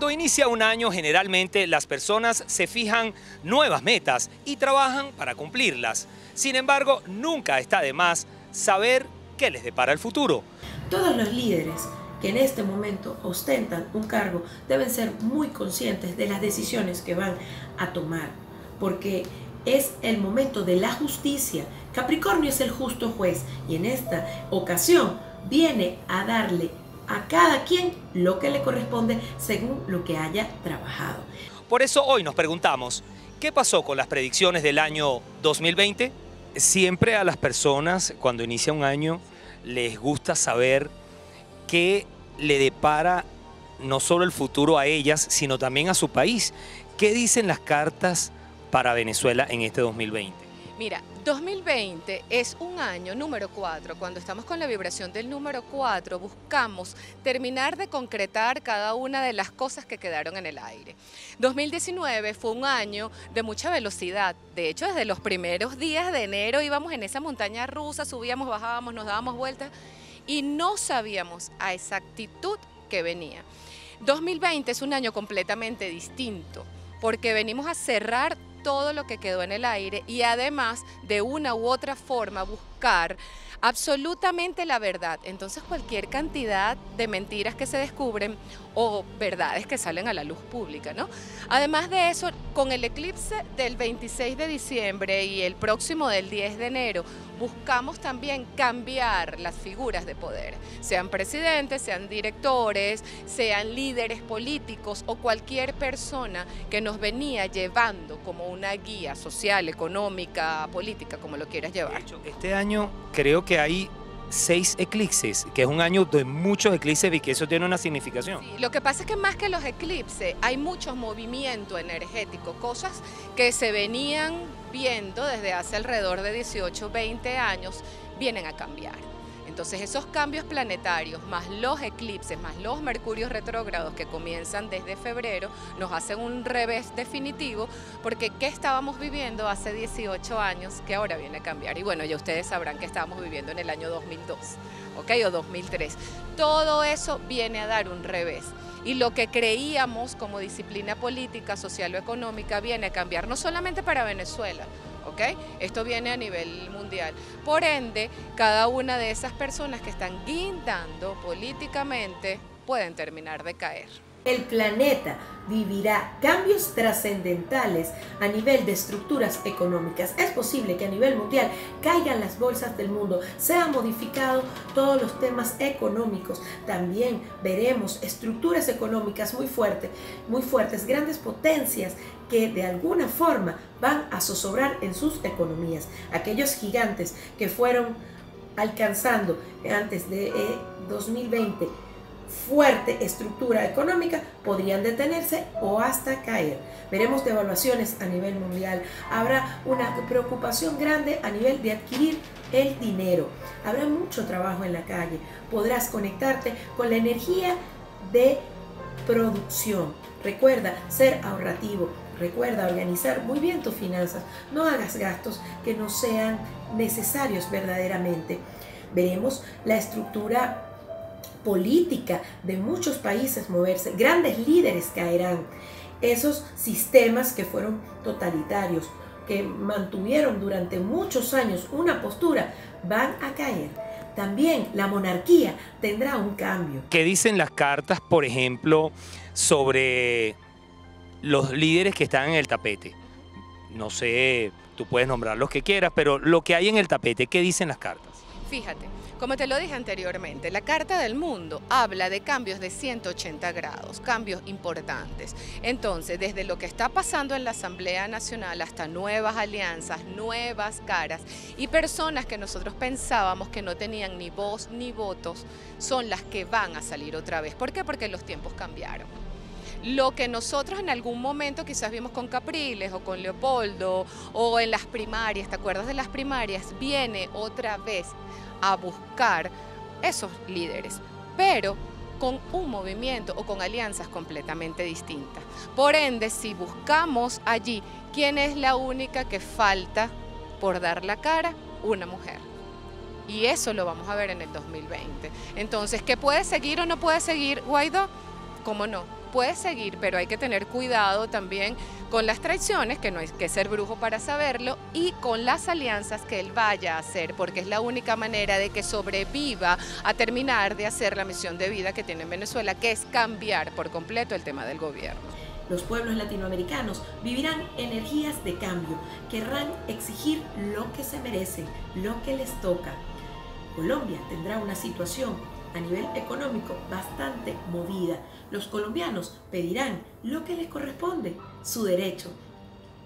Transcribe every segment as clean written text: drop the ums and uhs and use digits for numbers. Cuando inicia un año, generalmente las personas se fijan nuevas metas y trabajan para cumplirlas. Sin embargo, nunca está de más saber qué les depara el futuro. Todos los líderes que en este momento ostentan un cargo deben ser muy conscientes de las decisiones que van a tomar, porque es el momento de la justicia. Capricornio es el justo juez y en esta ocasión viene a darle a cada quien lo que le corresponde según lo que haya trabajado. Por eso hoy nos preguntamos, ¿qué pasó con las predicciones del año 2020? Siempre a las personas, cuando inicia un año, les gusta saber qué le depara no solo el futuro a ellas, sino también a su país. ¿Qué dicen las cartas para Venezuela en este 2020? Mira, 2020 es un año número 4. Cuando estamos con la vibración del número 4, buscamos terminar de concretar cada una de las cosas que quedaron en el aire. 2019 fue un año de mucha velocidad. De hecho, desde los primeros días de enero íbamos en esa montaña rusa, subíamos, bajábamos, nos dábamos vueltas y no sabíamos a exactitud que venía. 2020 es un año completamente distinto porque venimos a cerrar todo lo que quedó en el aire y además de una u otra forma buscar absolutamente la verdad. Entonces cualquier cantidad de mentiras que se descubren o verdades que salen a la luz pública, ¿no? Además de eso, con el eclipse del 26 de diciembre y el próximo del 10 de enero, buscamos también cambiar las figuras de poder, sean presidentes, sean directores, sean líderes políticos o cualquier persona que nos venía llevando como una guía social, económica, política, como lo quieras llevar. Este año creo que hay 6 eclipses, que es un año de muchos eclipses y que eso tiene una significación. Sí, lo que pasa es que más que los eclipses hay muchos movimientos energéticos, cosas que se venían viendo desde hace alrededor de 18, 20 años, vienen a cambiar. Entonces esos cambios planetarios, más los eclipses, más los mercurios retrógrados que comienzan desde febrero, nos hacen un revés definitivo, porque ¿qué estábamos viviendo hace 18 años que ahora viene a cambiar? Y bueno, ya ustedes sabrán que estábamos viviendo en el año 2002, ¿ok? O 2003. Todo eso viene a dar un revés. Y lo que creíamos como disciplina política, social o económica viene a cambiar, no solamente para Venezuela, ¿ok? Esto viene a nivel mundial. Por ende, cada una de esas personas que están guindando políticamente pueden terminar de caer. El planeta vivirá cambios trascendentales a nivel de estructuras económicas. Es posible que a nivel mundial caigan las bolsas del mundo, sean modificados todos los temas económicos. También veremos estructuras económicas muy fuertes, grandes potencias que de alguna forma van a zozobrar en sus economías. Aquellos gigantes que fueron alcanzando antes de 2020 fuerte estructura económica podrían detenerse o hasta caer. Veremos devaluaciones a nivel mundial, habrá una preocupación grande a nivel de adquirir el dinero, habrá mucho trabajo en la calle, podrás conectarte con la energía de producción. Recuerda ser ahorrativo, recuerda organizar muy bien tus finanzas, no hagas gastos que no sean necesarios verdaderamente. Veremos la estructura política de muchos países moverse, grandes líderes caerán, esos sistemas que fueron totalitarios, que mantuvieron durante muchos años una postura, van a caer. También la monarquía tendrá un cambio. ¿Qué dicen las cartas, por ejemplo, sobre los líderes que están en el tapete? No sé, tú puedes nombrar los que quieras, pero lo que hay en el tapete, ¿qué dicen las cartas? Fíjate, como te lo dije anteriormente, la Carta del Mundo habla de cambios de 180 grados, cambios importantes. Entonces, desde lo que está pasando en la Asamblea Nacional hasta nuevas alianzas, nuevas caras y personas que nosotros pensábamos que no tenían ni voz ni votos, son las que van a salir otra vez. ¿Por qué? Porque los tiempos cambiaron. Lo que nosotros en algún momento quizás vimos con Capriles o con Leopoldo o en las primarias, ¿te acuerdas de las primarias? Viene otra vez a buscar esos líderes, pero con un movimiento o con alianzas completamente distintas. Por ende, si buscamos allí, ¿quién es la única que falta por dar la cara? Una mujer. Y eso lo vamos a ver en el 2020. Entonces, ¿qué puede seguir o no puede seguir Guaidó? ¿Cómo no? puede seguir, pero hay que tener cuidado también con las traiciones, que no hay que ser brujo para saberlo, y con las alianzas que él vaya a hacer, porque es la única manera de que sobreviva a terminar de hacer la misión de vida que tiene en Venezuela, que es cambiar por completo el tema del gobierno. Los pueblos latinoamericanos vivirán energías de cambio, querrán exigir lo que se merecen, lo que les toca. Colombia tendrá una situación a nivel económico bastante movida. Los colombianos pedirán lo que les corresponde, su derecho.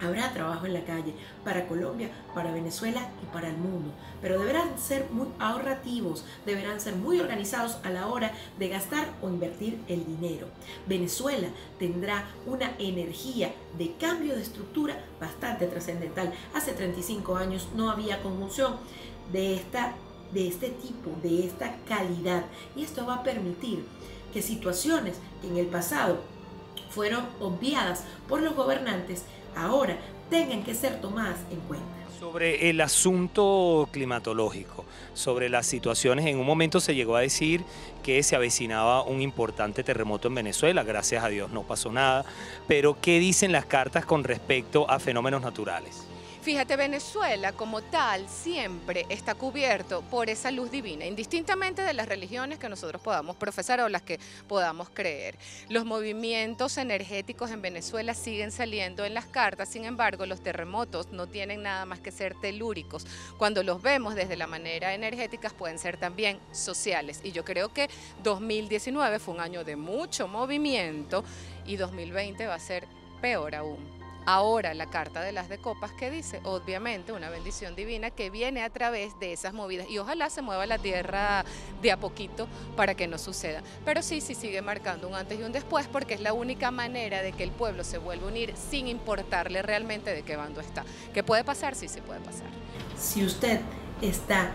Habrá trabajo en la calle para Colombia, para Venezuela y para el mundo, pero deberán ser muy ahorrativos, deberán ser muy organizados a la hora de gastar o invertir el dinero. Venezuela tendrá una energía de cambio de estructura bastante trascendental. Hace 35 años no había conjunción de este tipo, de esta calidad, y esto va a permitir que situaciones que en el pasado fueron obviadas por los gobernantes ahora tengan que ser tomadas en cuenta. Sobre el asunto climatológico, sobre las situaciones, en un momento se llegó a decir que se avecinaba un importante terremoto en Venezuela, gracias a Dios no pasó nada, pero ¿qué dicen las cartas con respecto a fenómenos naturales? Fíjate, Venezuela como tal siempre está cubierto por esa luz divina, indistintamente de las religiones que nosotros podamos profesar o las que podamos creer. Los movimientos energéticos en Venezuela siguen saliendo en las cartas, sin embargo los terremotos no tienen nada más que ser telúricos. Cuando los vemos desde la manera energética pueden ser también sociales, y yo creo que 2019 fue un año de mucho movimiento y 2020 va a ser peor aún. Ahora la carta de las de copas, que dice, obviamente, una bendición divina que viene a través de esas movidas, y ojalá se mueva la tierra de a poquito para que no suceda. Pero sí, sí sigue marcando un antes y un después, porque es la única manera de que el pueblo se vuelva a unir sin importarle realmente de qué bando está. ¿Qué puede pasar? Sí, sí puede pasar. Si usted está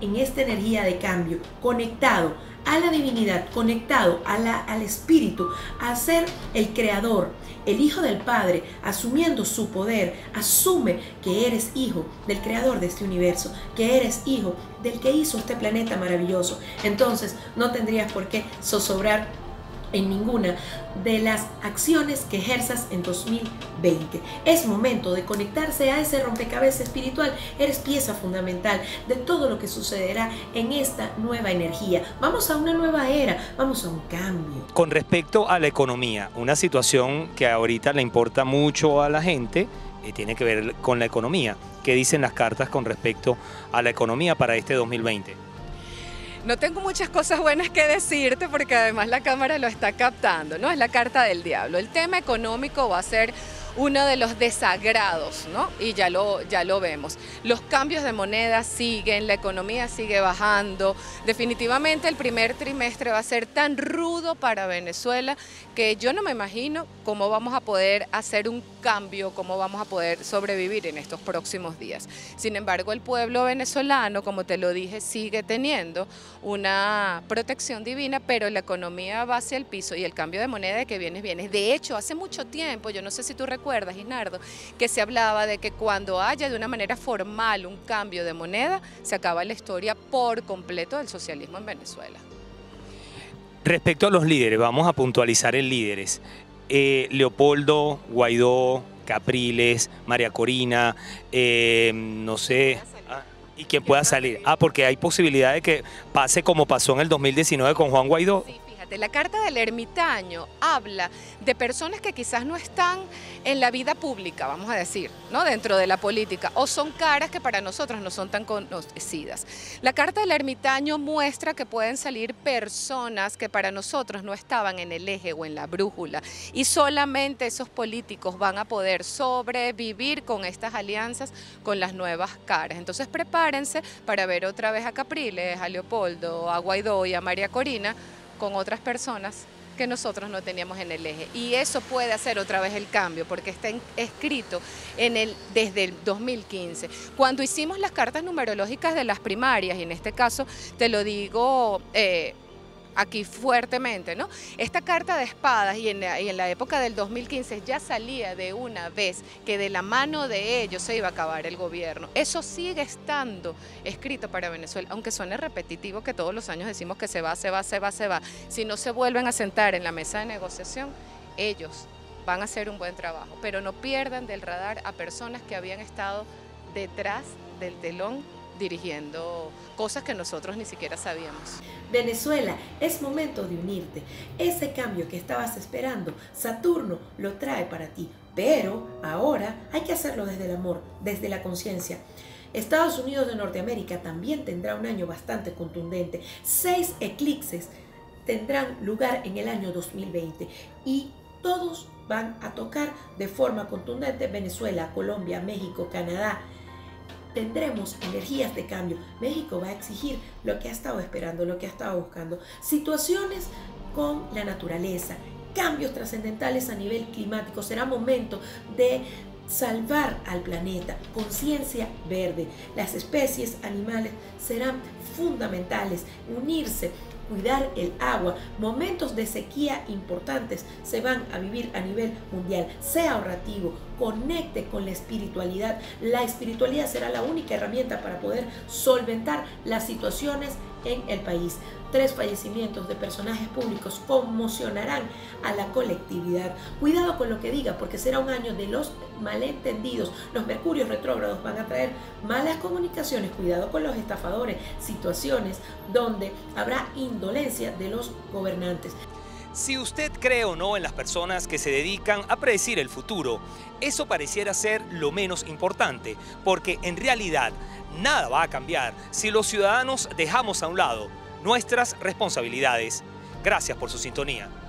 en esta energía de cambio, conectado a la divinidad, conectado al espíritu, a ser el creador, el hijo del Padre, asumiendo su poder, asume que eres hijo del creador de este universo, que eres hijo del que hizo este planeta maravilloso. Entonces no tendrías por qué zozobrar en ninguna de las acciones que ejerzas en 2020. Es momento de conectarse a ese rompecabezas espiritual. Eres pieza fundamental de todo lo que sucederá en esta nueva energía. Vamos a una nueva era, vamos a un cambio. Con respecto a la economía, una situación que ahorita le importa mucho a la gente, tiene que ver con la economía. ¿Qué dicen las cartas con respecto a la economía para este 2020? No tengo muchas cosas buenas que decirte porque además la cámara lo está captando, ¿no? Es la carta del diablo. El tema económico va a ser uno de los desagrados, ¿no? Y ya lo vemos. Los cambios de moneda siguen, la economía sigue bajando. Definitivamente el primer trimestre va a ser tan rudo para Venezuela que yo no me imagino cómo vamos a poder hacer un cambio, cómo vamos a poder sobrevivir en estos próximos días. Sin embargo, el pueblo venezolano, como te lo dije, sigue teniendo una protección divina, pero la economía va hacia el piso y el cambio de moneda de que viene. De hecho, hace mucho tiempo, yo no sé si tú recuerdas, Isnardo, que se hablaba de que cuando haya de una manera formal un cambio de moneda, se acaba la historia por completo del socialismo en Venezuela. Respecto a los líderes, vamos a puntualizar en líderes. Leopoldo, Guaidó, Capriles, María Corina, no sé... ¿Y quién pueda salir? Ah, porque hay posibilidad de que pase como pasó en el 2019 con Juan Guaidó. Sí. La carta del ermitaño habla de personas que quizás no están en la vida pública, vamos a decir, ¿no? Dentro de la política, o son caras que para nosotros no son tan conocidas. La carta del ermitaño muestra que pueden salir personas que para nosotros no estaban en el eje o en la brújula, y solamente esos políticos van a poder sobrevivir con estas alianzas, con las nuevas caras. Entonces prepárense para ver otra vez a Capriles, a Leopoldo, a Guaidó y a María Corina con otras personas que nosotros no teníamos en el eje, y eso puede hacer otra vez el cambio, porque está escrito desde el 2015. Cuando hicimos las cartas numerológicas de las primarias, y en este caso te lo digo aquí fuertemente, ¿no? Esta carta de espadas y en la época del 2015 ya salía de una vez que de la mano de ellos se iba a acabar el gobierno. Eso sigue estando escrito para Venezuela, aunque suene repetitivo que todos los años decimos que se va, se va, se va, se va. Si no se vuelven a sentar en la mesa de negociación, ellos van a hacer un buen trabajo, pero no pierdan del radar a personas que habían estado detrás del telón dirigiendo cosas que nosotros ni siquiera sabíamos. Venezuela, es momento de unirte. Ese cambio que estabas esperando, Saturno lo trae para ti, pero ahora hay que hacerlo desde el amor, desde la conciencia. Estados Unidos de Norteamérica también tendrá un año bastante contundente. 6 eclipses tendrán lugar en el año 2020 y todos van a tocar de forma contundente Venezuela, Colombia, México, Canadá. Tendremos energías de cambio. México va a exigir lo que ha estado esperando, lo que ha estado buscando. Situaciones con la naturaleza, cambios trascendentales a nivel climático. Será momento de salvar al planeta. Conciencia verde. Las especies animales serán fundamentales. Unirse, cuidar el agua. Momentos de sequía importantes se van a vivir a nivel mundial. Sea ahorrativo, conecte con la espiritualidad. La espiritualidad será la única herramienta para poder solventar las situaciones en el país. 3 fallecimientos de personajes públicos conmocionarán a la colectividad. Cuidado con lo que diga, porque será un año de los malentendidos. Los mercurios retrógrados van a traer malas comunicaciones. Cuidado con los estafadores. Situaciones donde habrá indolencia de los gobernantes. Si usted cree o no en las personas que se dedican a predecir el futuro, eso pareciera ser lo menos importante, porque en realidad nada va a cambiar si los ciudadanos dejamos a un lado nuestras responsabilidades. Gracias por su sintonía.